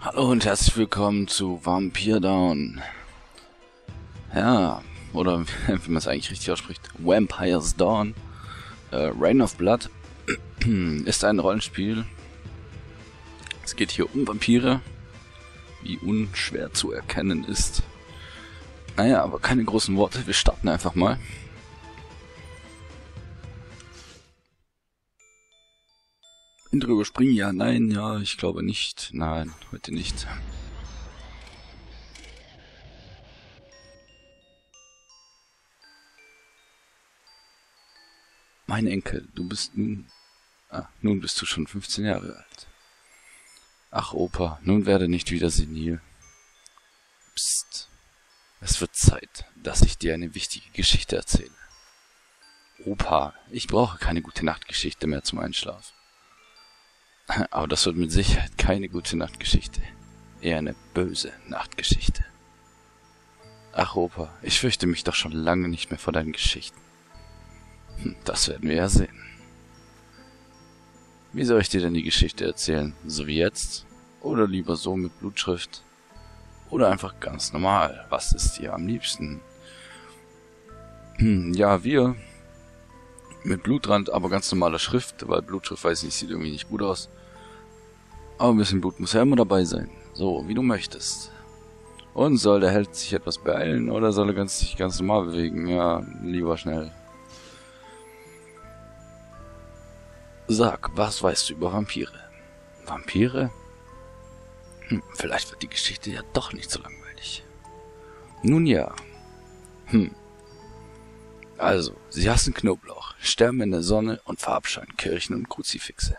Hallo und herzlich willkommen zu Vampire's Dawn. Ja, oder wie man es eigentlich richtig ausspricht, Vampire's Dawn. Rain of Blood ist ein Rollenspiel. Es geht hier um Vampire, wie unschwer zu erkennen ist. Naja, aber keine großen Worte, wir starten einfach mal. Intro überspringen, ja, nein, ja, ich glaube nicht. Nein, heute nicht. Mein Enkel, du bist nun... Ah, nun bist du schon 15 Jahre alt. Ach, Opa, nun werde nicht wieder senil. Psst. Es wird Zeit, dass ich dir eine wichtige Geschichte erzähle. Opa, ich brauche keine Gute-Nacht-Geschichte mehr zum Einschlafen. Aber das wird mit Sicherheit keine gute Nachtgeschichte. Eher eine böse Nachtgeschichte. Ach Opa, ich fürchte mich doch schon lange nicht mehr vor deinen Geschichten. Das werden wir ja sehen. Wie soll ich dir denn die Geschichte erzählen? So wie jetzt? Oder lieber so mit Blutschrift? Oder einfach ganz normal? Was ist dir am liebsten? Ja, wir... Mit Blutrand, aber ganz normaler Schrift, weil Blutschrift, weiß nicht, sieht irgendwie nicht gut aus. Aber ein bisschen Blut muss ja immer dabei sein. So, wie du möchtest. Und soll der Held sich etwas beeilen oder soll er sich ganz normal bewegen? Ja, lieber schnell. Sag, was weißt du über Vampire? Vampire? Vielleicht wird die Geschichte ja doch nicht so langweilig. Nun ja. Also, sie hassen Knoblauch, sterben in der Sonne und verabscheuen Kirchen und Kruzifixe.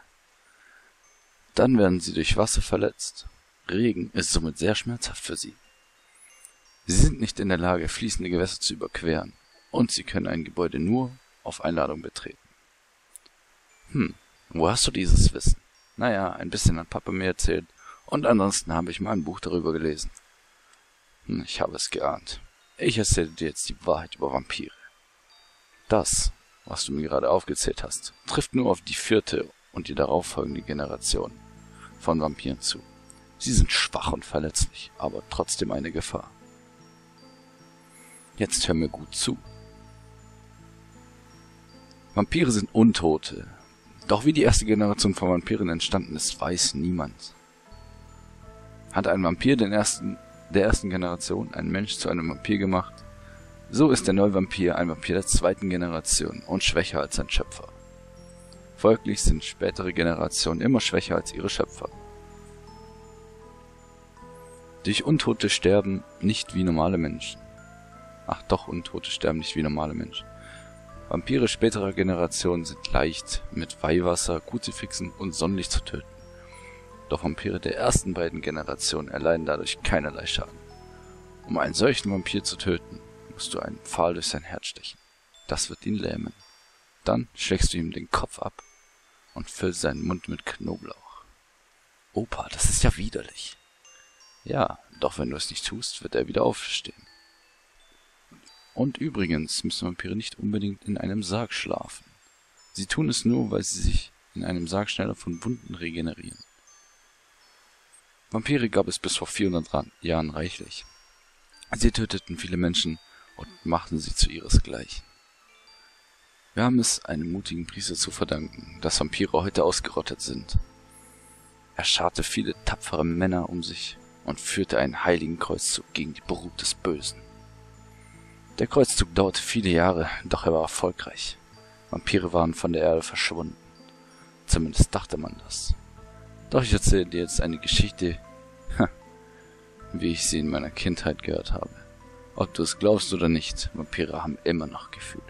Dann werden sie durch Wasser verletzt. Regen ist somit sehr schmerzhaft für sie. Sie sind nicht in der Lage, fließende Gewässer zu überqueren und sie können ein Gebäude nur auf Einladung betreten. Wo hast du dieses Wissen? Naja, ein bisschen hat Papa mir erzählt und ansonsten habe ich mal ein Buch darüber gelesen. Ich habe es geahnt. Ich erzähle dir jetzt die Wahrheit über Vampire. Das, was du mir gerade aufgezählt hast, trifft nur auf die vierte und die darauffolgende Generation von Vampiren zu. Sie sind schwach und verletzlich, aber trotzdem eine Gefahr. Jetzt hör mir gut zu. Vampire sind Untote. Doch wie die erste Generation von Vampiren entstanden ist, weiß niemand. Hat ein Vampir der ersten Generation einen Mensch zu einem Vampir gemacht? So ist der Neuvampir ein Vampir der zweiten Generation und schwächer als sein Schöpfer. Folglich sind spätere Generationen immer schwächer als ihre Schöpfer. Durch Untote sterben nicht wie normale Menschen. Ach doch, Untote sterben nicht wie normale Menschen. Vampire späterer Generationen sind leicht mit Weihwasser, Kruzifixen und Sonnenlicht zu töten. Doch Vampire der ersten beiden Generationen erleiden dadurch keinerlei Schaden. Um einen solchen Vampir zu töten, musst du einen Pfahl durch sein Herz stechen. Das wird ihn lähmen. Dann schlägst du ihm den Kopf ab und füllst seinen Mund mit Knoblauch. Opa, das ist ja widerlich. Ja, doch wenn du es nicht tust, wird er wieder aufstehen. Und übrigens müssen Vampire nicht unbedingt in einem Sarg schlafen. Sie tun es nur, weil sie sich in einem Sarg schneller von Wunden regenerieren. Vampire gab es bis vor 400 Jahren reichlich. Sie töteten viele Menschen und machten sie zu ihresgleichen. Wir haben es einem mutigen Priester zu verdanken, dass Vampire heute ausgerottet sind. Er scharte viele tapfere Männer um sich und führte einen heiligen Kreuzzug gegen die Brut des Bösen. Der Kreuzzug dauerte viele Jahre, doch er war erfolgreich. Vampire waren von der Erde verschwunden. Zumindest dachte man das. Doch ich erzähle dir jetzt eine Geschichte, wie ich sie in meiner Kindheit gehört habe. Ob du es glaubst oder nicht, Vampire haben immer noch Gefühle.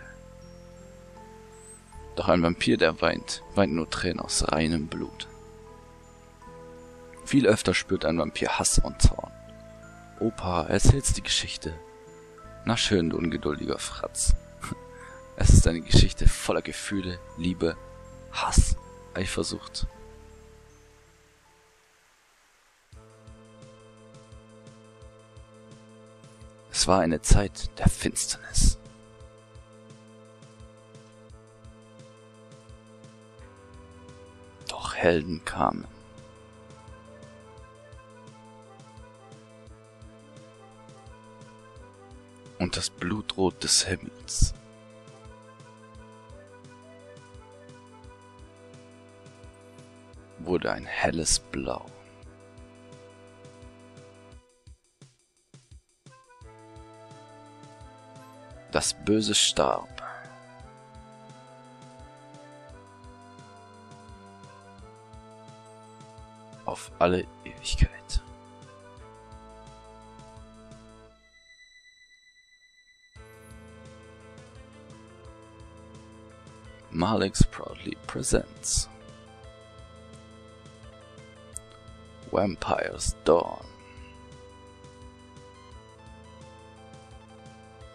Doch ein Vampir, der weint, weint nur Tränen aus reinem Blut. Viel öfter spürt ein Vampir Hass und Zorn. Opa, erzählst die Geschichte. Na schön, du ungeduldiger Fratz. Es ist eine Geschichte voller Gefühle, Liebe, Hass, Eifersucht. Es war eine Zeit der Finsternis. Doch Helden kamen. und das Blutrot des Himmels. Wurde ein helles Blau. Das Böse starb. Auf alle Ewigkeit. Malix proudly presents Vampire's Dawn.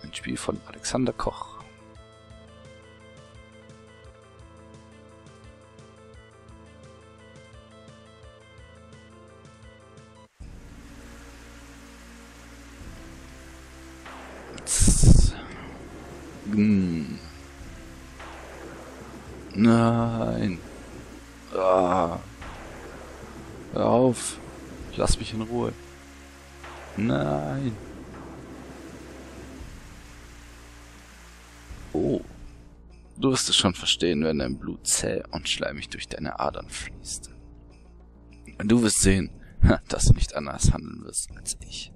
Ein Spiel von Alexander Koch. Nein. Ah. Hör auf. Lass mich in Ruhe. Nein. Oh. Du wirst es schon verstehen, wenn dein Blut zäh und schleimig durch deine Adern fließt. Du wirst sehen, dass du nicht anders handeln wirst als ich.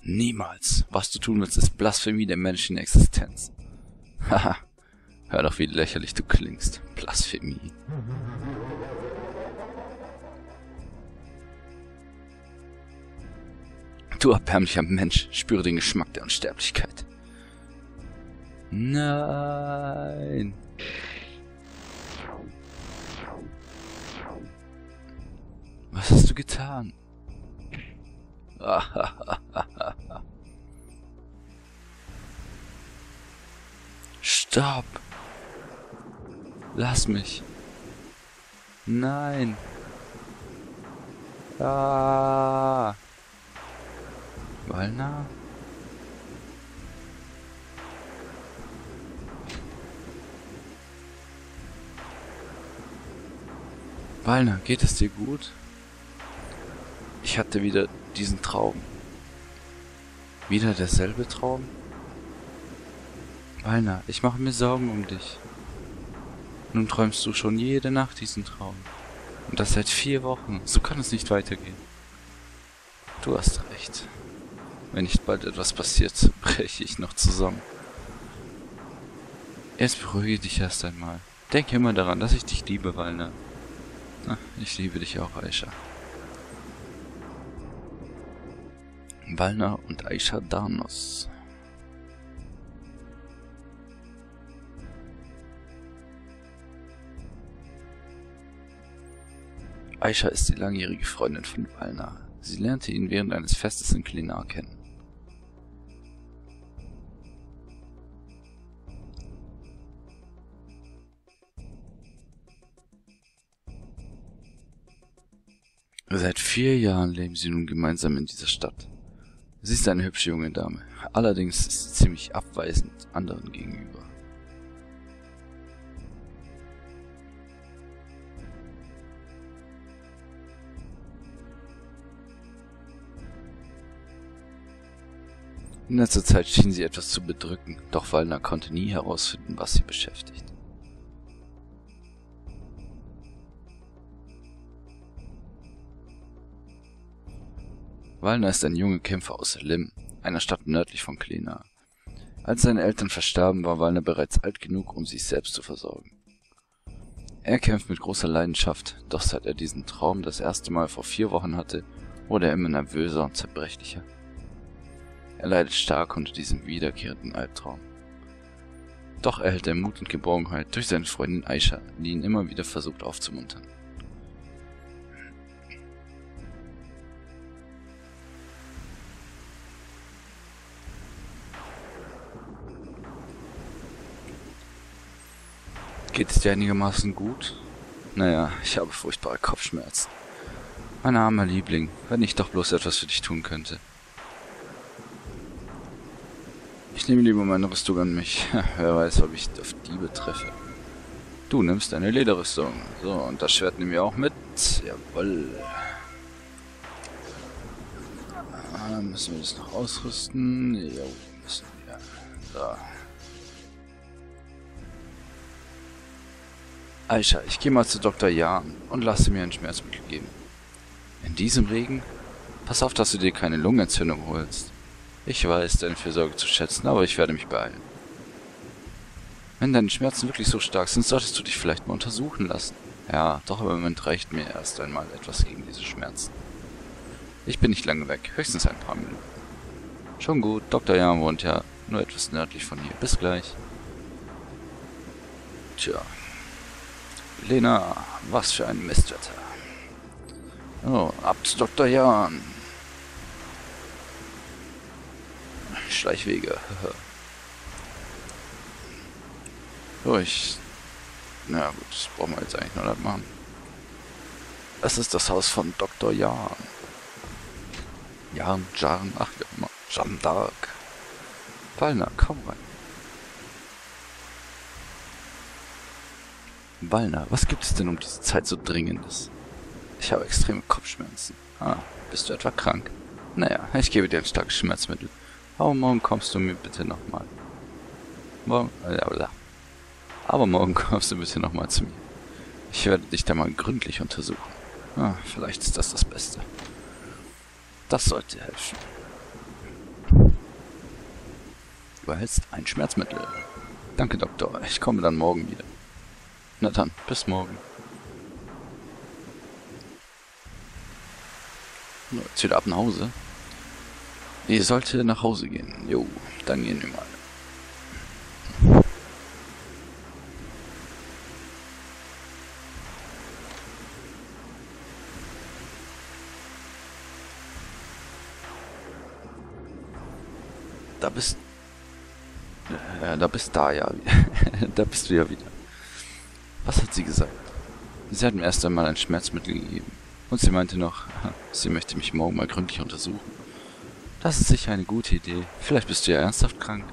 Niemals. Was du tun willst, ist Blasphemie der menschlichen Existenz. Haha. Hör doch, wie lächerlich du klingst. Blasphemie. Du erbärmlicher Mensch, spüre den Geschmack der Unsterblichkeit. Nein. Was hast du getan? Stopp. Lass mich. Nein. Ah. Valnar. Valnar, geht es dir gut? Ich hatte wieder diesen Traum. Wieder derselbe Traum? Valnar, ich mache mir Sorgen um dich. Nun träumst du schon jede Nacht diesen Traum. Und das seit 4 Wochen. So kann es nicht weitergehen. Du hast recht. Wenn nicht bald etwas passiert, breche ich noch zusammen. Erst beruhige dich erst einmal. Denke immer daran, dass ich dich liebe, Valnar. Ich liebe dich auch, Aysha. Valnar und Aysha Danos. Aysha ist die langjährige Freundin von Valnar. Sie lernte ihn während eines Festes in Klennar kennen. Seit 4 Jahren leben sie nun gemeinsam in dieser Stadt. Sie ist eine hübsche junge Dame. Allerdings ist sie ziemlich abweisend anderen gegenüber. In letzter Zeit schien sie etwas zu bedrücken, doch Valnar konnte nie herausfinden, was sie beschäftigt. Valnar ist ein junger Kämpfer aus Lim, einer Stadt nördlich von Klennar. Als seine Eltern verstarben, war Valnar bereits alt genug, um sich selbst zu versorgen. Er kämpft mit großer Leidenschaft, doch seit er diesen Traum das erste Mal vor 4 Wochen hatte, wurde er immer nervöser und zerbrechlicher. Er leidet stark unter diesem wiederkehrenden Albtraum. Doch erhält er Mut und Geborgenheit durch seine Freundin Aysha, die ihn immer wieder versucht aufzumuntern. Geht es dir einigermaßen gut? Naja, ich habe furchtbare Kopfschmerzen. Mein armer Liebling, wenn ich doch bloß etwas für dich tun könnte. Ich nehme lieber meine Rüstung an mich. Wer weiß, ob ich auf Diebe treffe. Du nimmst eine Lederrüstung. So, und das Schwert nehmen wir auch mit. Jawoll. Müssen wir das noch ausrüsten? Ja, müssen wir. So. Aysha, ich gehe mal zu Dr. Jarn und lasse mir ein Schmerzmittel geben. In diesem Regen? Pass auf, dass du dir keine Lungenentzündung holst. Ich weiß, deine Fürsorge zu schätzen, aber ich werde mich beeilen. Wenn deine Schmerzen wirklich so stark sind, solltest du dich vielleicht mal untersuchen lassen. Ja, doch im Moment reicht mir erst einmal etwas gegen diese Schmerzen. Ich bin nicht lange weg, höchstens ein paar Minuten. Schon gut, Dr. Jarn wohnt ja nur etwas nördlich von hier. Bis gleich. Tja. Lena, was für ein Mistwetter. Oh, ab zu Dr. Jarn. Schleichwege. Durch. Na gut, das brauchen wir jetzt eigentlich nur nicht machen. Das ist das Haus von Dr. Jarn. Jarn, ach ja, immer. Jarn Dark. Valnar, komm rein. Valnar, was gibt es denn um diese Zeit so Dringendes? Ich habe extreme Kopfschmerzen. Ah, bist du etwa krank? Naja, ich gebe dir ein starkes Schmerzmittel. Aber morgen kommst du mir bitte nochmal. Aber morgen kommst du bitte nochmal zu mir. Ich werde dich da mal gründlich untersuchen. Ah, vielleicht ist das das Beste. Das sollte helfen. Du erhältst ein Schmerzmittel. Danke, Doktor. Ich komme dann morgen wieder. Na dann, bis morgen. Jetzt wieder ab nach Hause. Ihr sollte nach Hause gehen. Jo, dann gehen wir mal. Da bist du ja wieder. Was hat sie gesagt? Sie hat mir erst einmal ein Schmerzmittel gegeben. Und sie meinte noch, sie möchte mich morgen mal gründlich untersuchen. Das ist sicher eine gute Idee. Vielleicht bist du ja ernsthaft krank.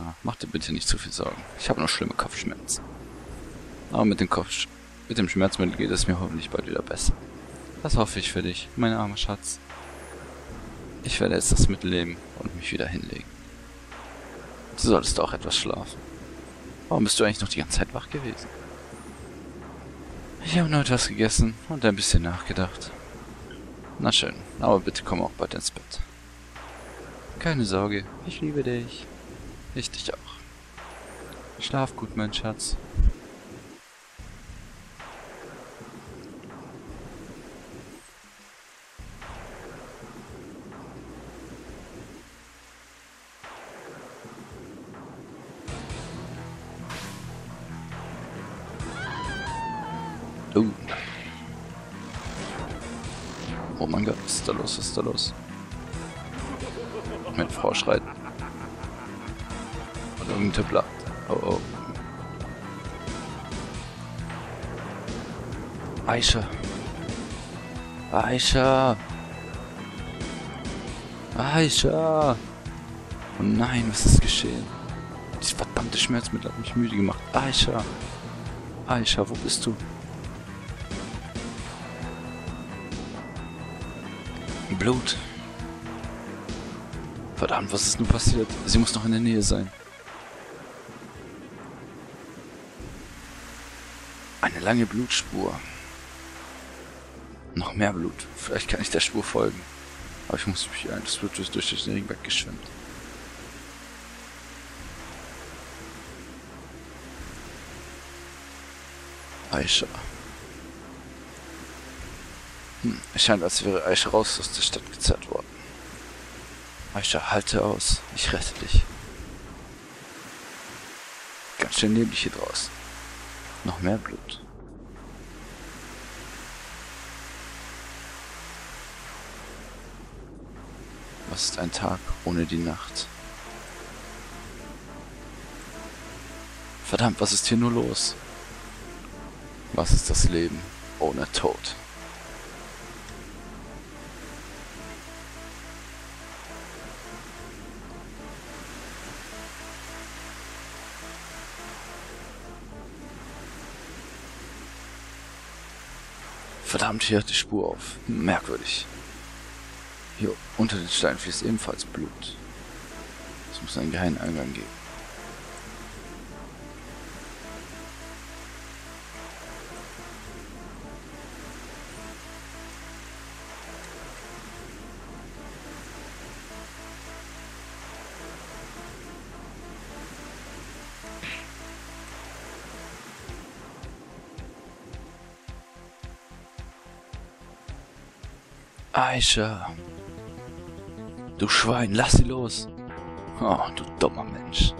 Ah, mach dir bitte nicht zu viel Sorgen. Ich habe noch schlimme Kopfschmerzen. Aber mit dem Schmerzmittel geht es mir hoffentlich bald wieder besser. Das hoffe ich für dich, mein armer Schatz. Ich werde jetzt das Mittel nehmen und mich wieder hinlegen. Du solltest auch etwas schlafen. Warum bist du eigentlich noch die ganze Zeit wach gewesen? Ich habe nur etwas gegessen und ein bisschen nachgedacht. Na schön, aber bitte komm auch bald ins Bett. Keine Sorge, ich liebe dich. Ich dich auch. Schlaf gut, mein Schatz. Oh mein Gott, was ist da los, was ist da los? Meine Frau schreit. Und irgendein Tipp lacht. Oh. Aysha! Oh nein, was ist geschehen? Dieses verdammte Schmerzmittel hat mich müde gemacht. Aysha, wo bist du? Blut. Verdammt, was ist nun passiert? Sie muss noch in der Nähe sein. Eine lange Blutspur. Noch mehr Blut. Vielleicht kann ich der Spur folgen. Aber ich muss mich ein. Das Blut ist durch den Regen weggeschwemmt. Aysha. Es scheint, als wäre Aysha raus aus der Stadt gezerrt worden. Aysha, halte aus. Ich rette dich. Ganz schön neblig hier draußen. Noch mehr Blut. Was ist ein Tag ohne die Nacht? Verdammt, was ist hier nur los? Was ist das Leben ohne Tod? Verdammt, hier hat die Spur auf. Merkwürdig. Hier unter den Steinen fließt ebenfalls Blut. Es muss einen geheimen Eingang geben. Aysha, du Schwein, lass sie los. Oh, du dummer Mensch.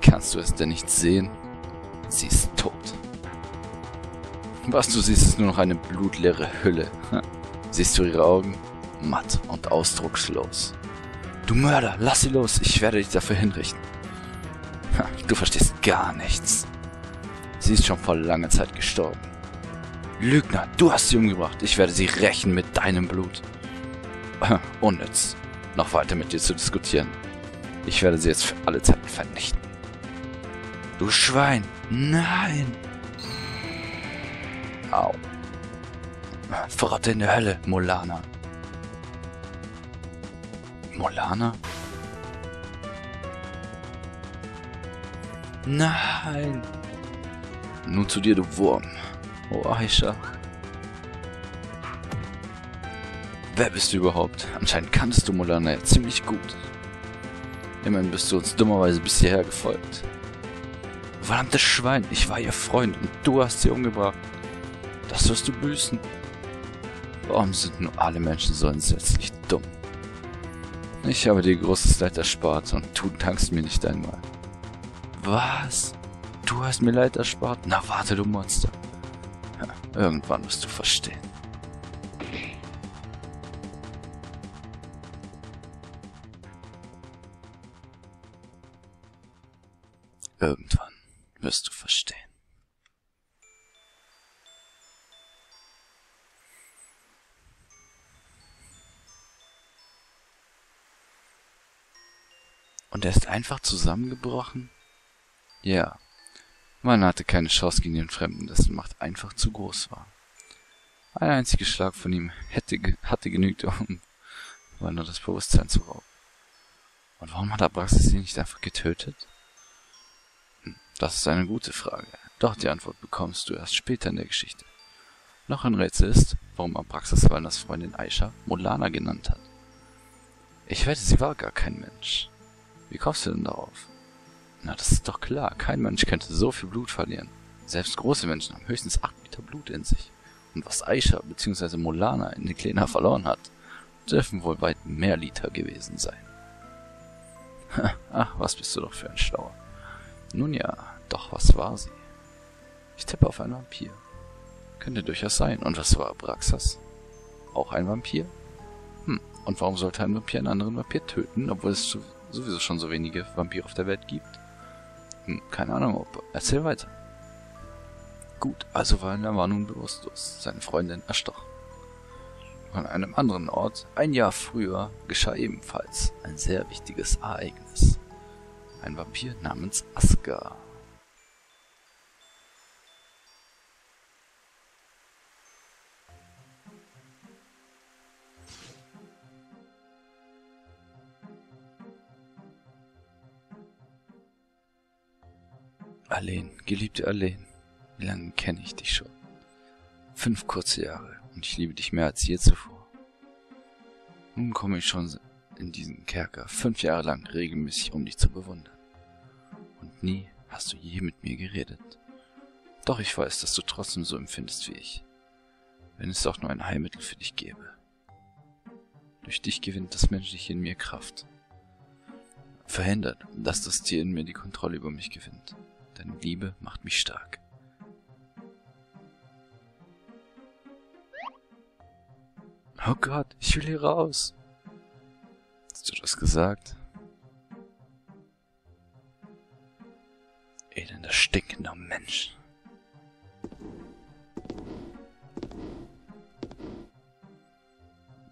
Kannst du es denn nicht sehen? Sie ist tot. Was du siehst, ist nur noch eine blutleere Hülle. Siehst du ihre Augen? Matt und ausdruckslos. Du Mörder, lass sie los. Ich werde dich dafür hinrichten. Du verstehst gar nichts. Sie ist schon vor langer Zeit gestorben. Lügner, du hast sie umgebracht. Ich werde sie rächen mit deinem Blut. Unnütz, noch weiter mit dir zu diskutieren. Ich werde sie jetzt für alle Zeiten vernichten. Du Schwein, nein! Au. Verrotte in der Hölle, Molander. Molander? Nein! Nun zu dir, du Wurm. Oh, Aysha. Wer bist du überhaupt? Anscheinend kanntest du Molander ja ziemlich gut. Immerhin bist du uns dummerweise bis hierher gefolgt. Verdammtes Schwein, ich war ihr Freund und du hast sie umgebracht. Das wirst du büßen. Warum sind nur alle Menschen so entsetzlich dumm? Ich habe dir großes Leid erspart und du dankst mir nicht einmal. Was? Du hast mir Leid erspart? Na warte, du Monster. Irgendwann wirst du verstehen. Irgendwann wirst du verstehen. Und er ist einfach zusammengebrochen? Ja. Man hatte keine Chance gegen den Fremden, dessen Macht einfach zu groß war. Ein einziger Schlag von ihm hatte genügt, um Valnar das Bewusstsein zu rauben. Und warum hat Abraxas sie nicht einfach getötet? Das ist eine gute Frage, doch die Antwort bekommst du erst später in der Geschichte. Noch ein Rätsel ist, warum Abraxas Valnars Freundin Aysha Molander genannt hat. Ich wette, sie war gar kein Mensch. Wie kommst du denn darauf? Na, das ist doch klar. Kein Mensch könnte so viel Blut verlieren. Selbst große Menschen haben höchstens 8 Liter Blut in sich. Und was Aysha bzw. Molander in den Klennar verloren hat, dürfen wohl weit mehr Liter gewesen sein. Ach, was bist du doch für ein Schlauer. Nun ja, doch was war sie? Ich tippe auf einen Vampir. Könnte durchaus sein. Und was war Abraxas? Auch ein Vampir? Und warum sollte ein Vampir einen anderen Vampir töten, obwohl es sowieso schon so wenige Vampire auf der Welt gibt? Keine Ahnung, erzähl weiter. Gut, also Valnar war nun bewusstlos, seine Freundin erstochen. An einem anderen Ort, ein Jahr früher, geschah ebenfalls ein sehr wichtiges Ereignis. Ein Vampir namens Asgar. Alaine, geliebte Alaine, wie lange kenne ich dich schon? 5 kurze Jahre und ich liebe dich mehr als je zuvor. Nun komme ich schon in diesen Kerker 5 Jahre lang regelmäßig, um dich zu bewundern. Und nie hast du je mit mir geredet. Doch ich weiß, dass du trotzdem so empfindest wie ich, wenn es auch nur ein Heilmittel für dich gäbe. Durch dich gewinnt das Menschliche in mir Kraft. Verhindert, dass das Tier in mir die Kontrolle über mich gewinnt. Deine Liebe macht mich stark. Oh Gott, ich will hier raus. Hast du das gesagt? Elender, stinkender Mensch.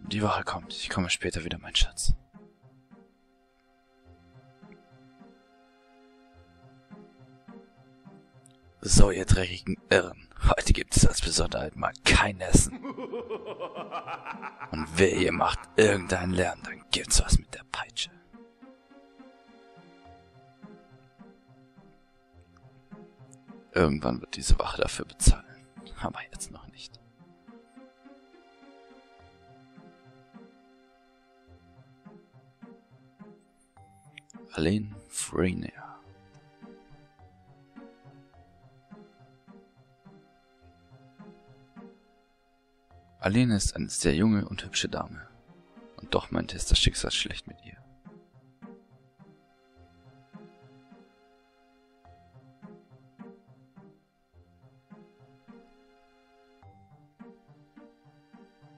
Die Wache kommt. Ich komme später wieder, mein Schatz. So, ihr dreckigen Irren, heute gibt es als Besonderheit mal kein Essen. Und wer hier macht irgendeinen Lärm, dann gibt's was mit der Peitsche. Irgendwann wird diese Wache dafür bezahlen. Aber jetzt noch nicht. Alaine Frenier. Alaine ist eine sehr junge und hübsche Dame. Und doch meinte es das Schicksal schlecht mit ihr.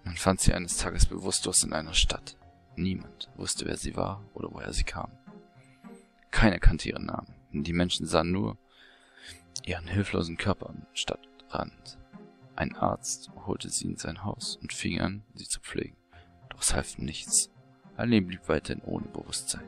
Man fand sie eines Tages bewusstlos in einer Stadt. Niemand wusste, wer sie war oder woher sie kam. Keiner kannte ihren Namen. Die Menschen sahen nur ihren hilflosen Körper am Stadtrand. Ein Arzt holte sie in sein Haus und fing an, sie zu pflegen. Doch es half nichts. Alaine blieb weiterhin ohne Bewusstsein.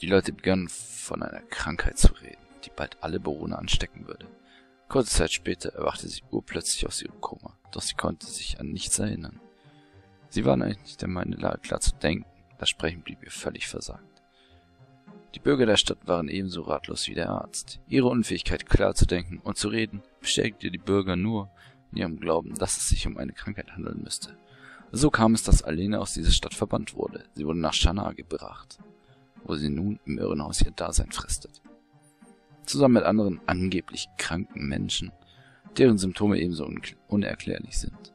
Die Leute begannen von einer Krankheit zu reden, die bald alle Bewohner anstecken würde. Kurze Zeit später erwachte sie urplötzlich aus ihrem Koma, doch sie konnte sich an nichts erinnern. Sie war eigentlich nicht einmal in der Lage, klar zu denken, das Sprechen blieb ihr völlig versagt. Die Bürger der Stadt waren ebenso ratlos wie der Arzt. Ihre Unfähigkeit, klar zu denken und zu reden, bestätigte die Bürger nur in ihrem Glauben, dass es sich um eine Krankheit handeln müsste. So kam es, dass Alaine aus dieser Stadt verbannt wurde. Sie wurde nach Shanar gebracht, wo sie nun im Irrenhaus ihr Dasein fristet. Zusammen mit anderen angeblich kranken Menschen, deren Symptome ebenso unerklärlich sind.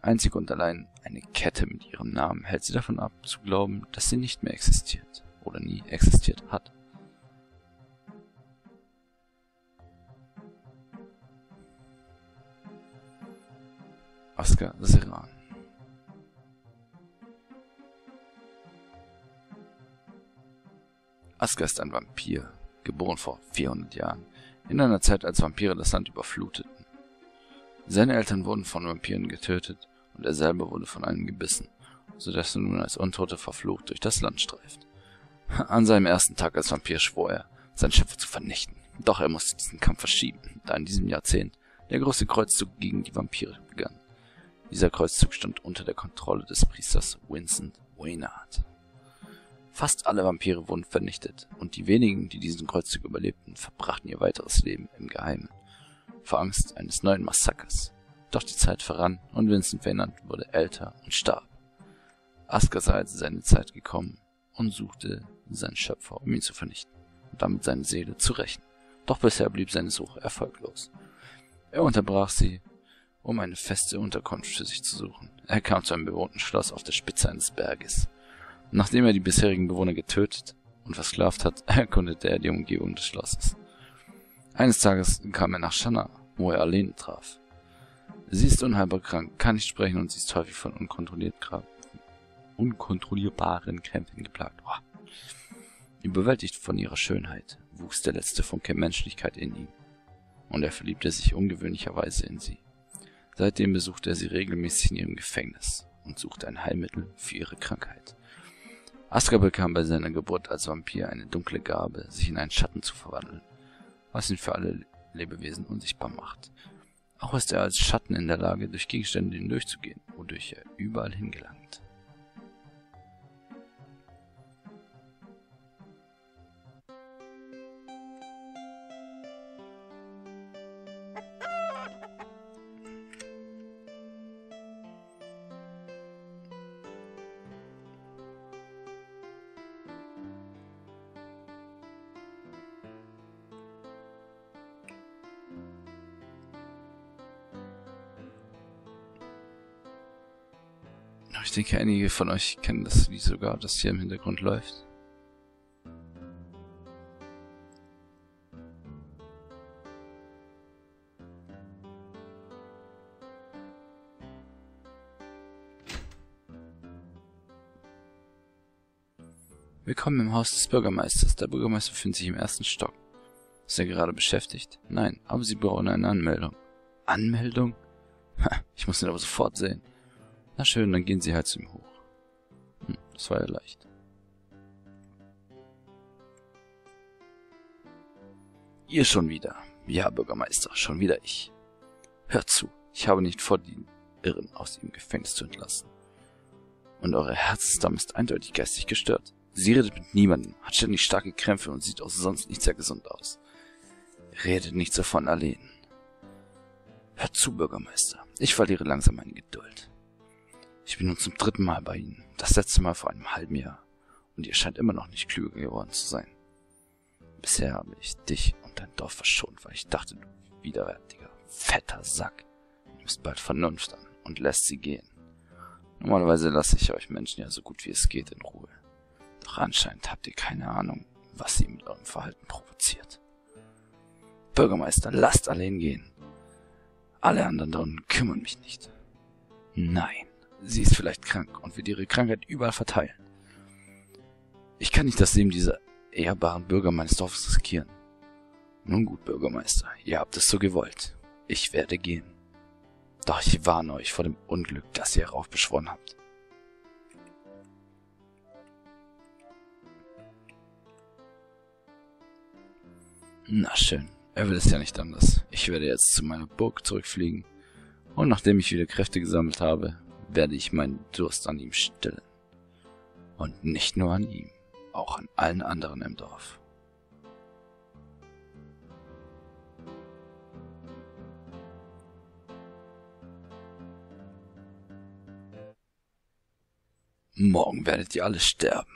Einzig und allein eine Kette mit ihrem Namen hält sie davon ab, zu glauben, dass sie nicht mehr existiert oder nie existiert hat. Asgar Seran. Asgar ist ein Vampir, geboren vor 400 Jahren, in einer Zeit, als Vampire das Land überfluteten. Seine Eltern wurden von Vampiren getötet und er selber wurde von einem gebissen, sodass er nun als Untote verflucht durch das Land streift. An seinem ersten Tag als Vampir schwor er, seinen Schöpfer zu vernichten, doch er musste diesen Kampf verschieben, da in diesem Jahrzehnt der große Kreuzzug gegen die Vampire begann. Dieser Kreuzzug stand unter der Kontrolle des Priesters Vincent Weynard. Fast alle Vampire wurden vernichtet und die wenigen, die diesen Kreuzzug überlebten, verbrachten ihr weiteres Leben im Geheimen, vor Angst eines neuen Massakers. Doch die Zeit verrann und Vincent Vainant wurde älter und starb. Asgar sah also seine Zeit gekommen und suchte seinen Schöpfer, um ihn zu vernichten und damit seine Seele zu rächen. Doch bisher blieb seine Suche erfolglos. Er unterbrach sie, um eine feste Unterkunft für sich zu suchen. Er kam zu einem bewohnten Schloss auf der Spitze eines Berges. Nachdem er die bisherigen Bewohner getötet und versklavt hat, erkundete er die Umgebung des Schlosses. Eines Tages kam er nach Shanar, wo er Alaine traf. Sie ist unheilbar krank, kann nicht sprechen und sie ist häufig von unkontrollierbaren Krämpfen geplagt. Überwältigt von ihrer Schönheit wuchs der letzte Funke Menschlichkeit in ihm und er verliebte sich ungewöhnlicherweise in sie. Seitdem besuchte er sie regelmäßig in ihrem Gefängnis und suchte ein Heilmittel für ihre Krankheit. Asgar bekam bei seiner Geburt als Vampir eine dunkle Gabe, sich in einen Schatten zu verwandeln, was ihn für alle Lebewesen unsichtbar macht. Auch ist er als Schatten in der Lage, durch Gegenstände hindurchzugehen, wodurch er überall hingelangt. Ich denke, einige von euch kennen das Lied sogar, das hier im Hintergrund läuft. Willkommen im Haus des Bürgermeisters. Der Bürgermeister befindet sich im ersten Stock. Ist er gerade beschäftigt? Nein, aber Sie brauchen eine Anmeldung. Anmeldung? Ich muss ihn aber sofort sehen. Na schön, dann gehen Sie halt zu ihm hoch. Das war ja leicht. Ihr schon wieder. Ja, Bürgermeister, schon wieder ich. Hört zu, ich habe nicht vor, die Irren aus ihrem Gefängnis zu entlassen. Und eure Herzensdame ist eindeutig geistig gestört. Sie redet mit niemandem, hat ständig starke Krämpfe und sieht auch sonst nicht sehr gesund aus. Redet nicht so von Alaine. Hört zu, Bürgermeister. Ich verliere langsam meine Geduld. Ich bin nun zum 3. Mal bei Ihnen, das letzte Mal vor einem halben Jahr. Und ihr scheint immer noch nicht klüger geworden zu sein. Bisher habe ich dich und dein Dorf verschont, weil ich dachte, du widerwärtiger, fetter Sack. Du nimmst bald Vernunft an und lässt sie gehen. Normalerweise lasse ich euch Menschen ja so gut wie es geht in Ruhe. Doch anscheinend habt ihr keine Ahnung, was sie mit eurem Verhalten provoziert. Bürgermeister, lasst Alaine gehen. Alle anderen darum kümmern mich nicht. Nein, sie ist vielleicht krank und wird ihre Krankheit überall verteilen. Ich kann nicht das Leben dieser ehrbaren Bürger meines Dorfes riskieren. Nun gut, Bürgermeister, ihr habt es so gewollt. Ich werde gehen. Doch ich warne euch vor dem Unglück, das ihr heraufbeschworen habt. Na schön, er will es ja nicht anders. Ich werde jetzt zu meiner Burg zurückfliegen. Und nachdem ich wieder Kräfte gesammelt habe, werde ich meinen Durst an ihm stillen. Und nicht nur an ihm, auch an allen anderen im Dorf. Morgen werdet ihr alle sterben.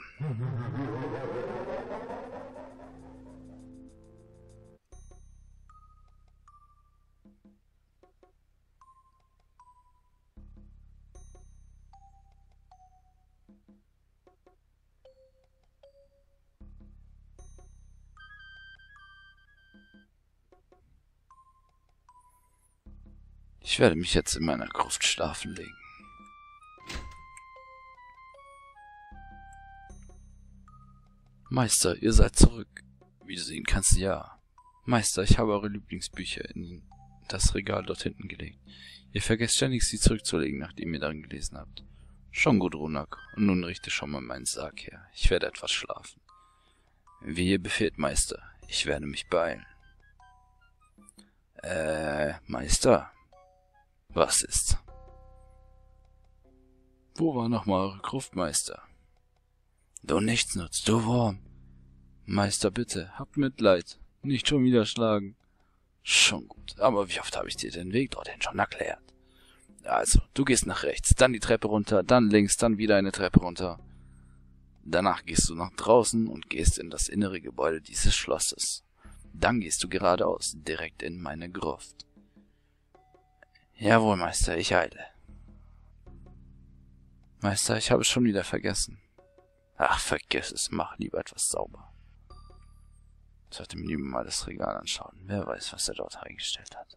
Ich werde mich jetzt in meiner Gruft schlafen legen. Meister, ihr seid zurück. Wie du sehen kannst, ja. Meister, ich habe eure Lieblingsbücher in das Regal dort hinten gelegt. Ihr vergesst ständig, sie zurückzulegen, nachdem ihr darin gelesen habt. Schon gut, Runak. Und nun richte schon mal meinen Sarg her. Ich werde etwas schlafen. Wie ihr befehlt, Meister. Ich werde mich beeilen. Meister? Was ist? Wo war nochmal eure Gruft, Meister? Du nichts nutzt, du Wurm. Meister, bitte, habt Mitleid. Nicht schon wieder schlagen. Schon gut, aber wie oft habe ich dir den Weg dorthin schon erklärt? Also, du gehst nach rechts, dann die Treppe runter, dann links, dann wieder eine Treppe runter. Danach gehst du nach draußen und gehst in das innere Gebäude dieses Schlosses. Dann gehst du geradeaus, direkt in meine Gruft. Jawohl, Meister, ich eile. Meister, ich habe es schon wieder vergessen. Ach, vergiss es, mach lieber etwas sauber. Ich sollte mir lieber mal das Regal anschauen. Wer weiß, was er dort eingestellt hat.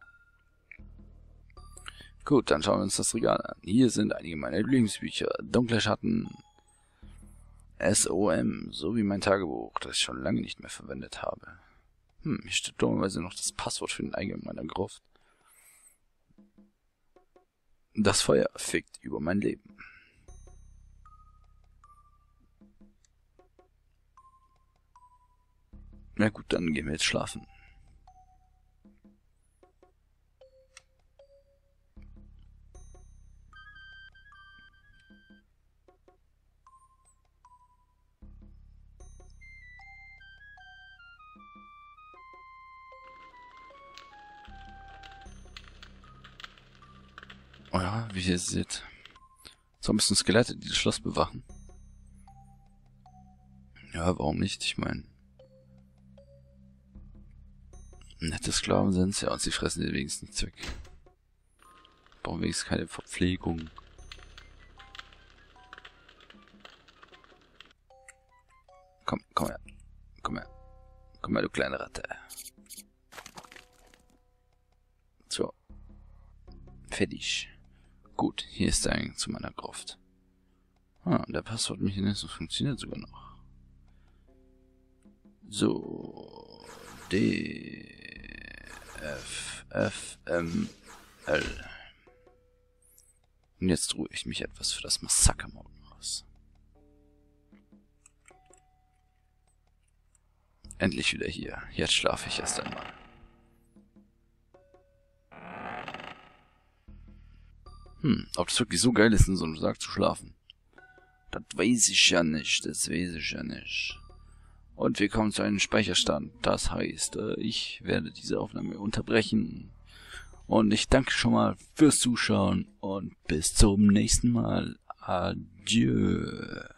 Gut, dann schauen wir uns das Regal an. Hier sind einige meiner Lieblingsbücher. Dunkle Schatten, S.O.M. sowie mein Tagebuch, das ich schon lange nicht mehr verwendet habe. Hier steht dummerweise noch das Passwort für den Eingang meiner Gruft. Das Feuer fickt über mein Leben. Na gut, dann gehen wir jetzt schlafen. Oh ja, wie ihr seht. So müssen Skelette, die das Schloss bewachen. Ja, warum nicht? Ich meine... Nette Sklaven sind's, ja, und sie fressen den wenigstens nichts weg. Brauchen wenigstens keine Verpflegung. Komm, komm her. Komm her. Komm her, du kleine Ratte. So. Fertig. Gut, hier ist der Eingang zu meiner Gruft. Ah, der Passwortmechanismus funktioniert sogar noch. So. D. F M L. Und jetzt ruhe ich mich etwas für das Massaker morgen aus. Endlich wieder hier. Jetzt schlafe ich erst einmal. Ob das wirklich so geil ist, in so einem Sarg zu schlafen. Das weiß ich ja nicht, das weiß ich ja nicht. Und wir kommen zu einem Speicherstand. Das heißt, ich werde diese Aufnahme unterbrechen. Und ich danke schon mal fürs Zuschauen und bis zum nächsten Mal. Adieu.